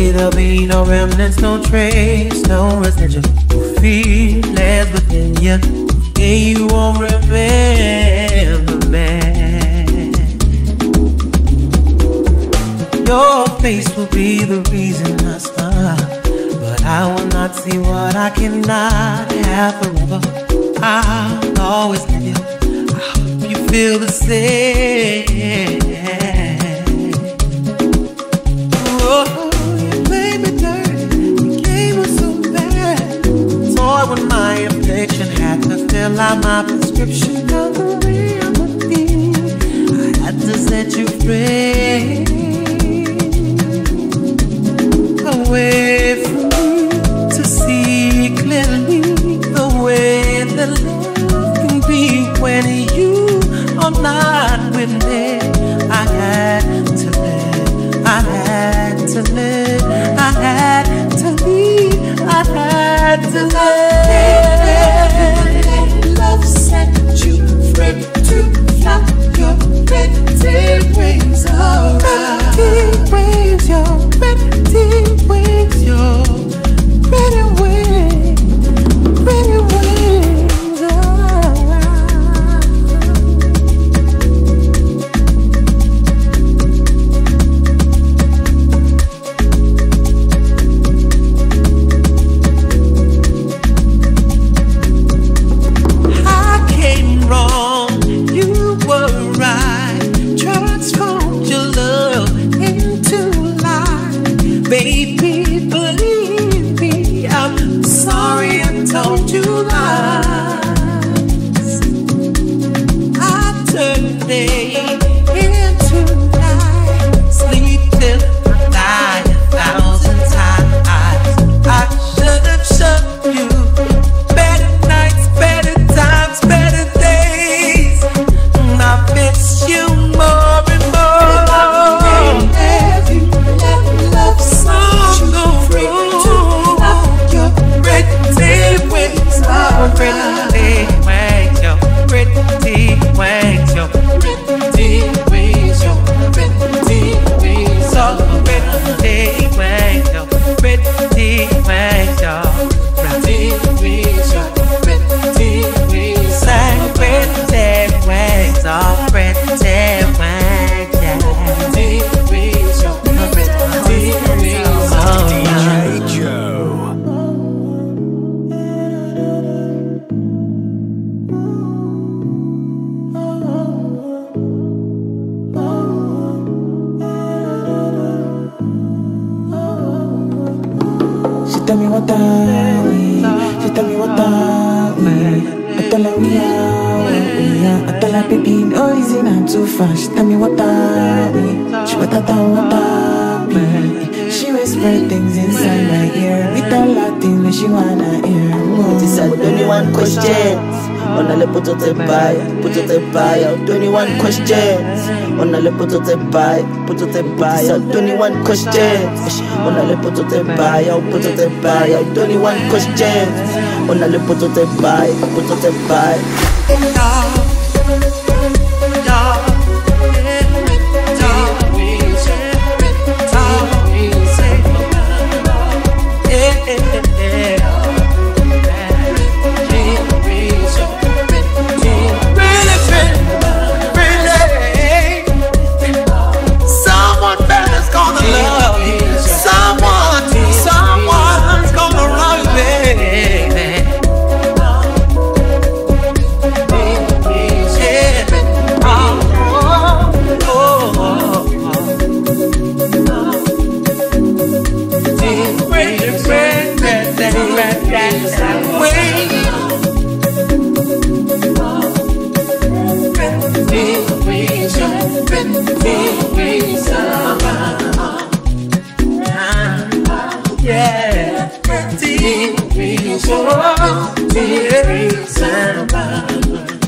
day there'll be no remnants, no trace, no residual. You feel less within you, and you won't remember man. Your face will be the reason I smile, but I will not see what I cannot have forever. I'll always love you. I hope you feel the same. Oh, you played me dirty, you gave me so bad. Toy with my affliction, had to fill out my prescription. Covering up the thing, I had to set you free. Away from you to see clearly the way that love can be when you are not with me. I had to live, I had to live, I had to be, I had to live. Love set you free to fly your petty wings around. Petty wings, your petty wings, your petty wings, petty wings around. I came wrong, you were right. Transformed your love into life, baby. Believe me, I'm sorry I told you lies. I turned day into night, sleep till I die 1,000 times. I should have showed you better nights, better times, better days. I miss you more and more. Love set you free to love your pretty wings around. Pretty wings, your pretty wings, your pretty wings, your pretty wings so pretty wings, your pretty wings, your pretty wings, your pretty wings so pretty wings, your pretty wings, yeah. DJ Joe. She tell me what time. She tell me what time. I tell her we are. I tell her baby, no easy, I'm too fast. She tell me what time. She what time, what time. She whispered things inside my ear, with a Latin when she wanna hear. She said 21 questions, on a le puto te pai, puto te pai. 21 questions, on a le puto te pai, puto te pai. 21 questions, on a le puto te pai, puto te pai. 21 questions, on a le puto te pai, puto te pai. Yeah.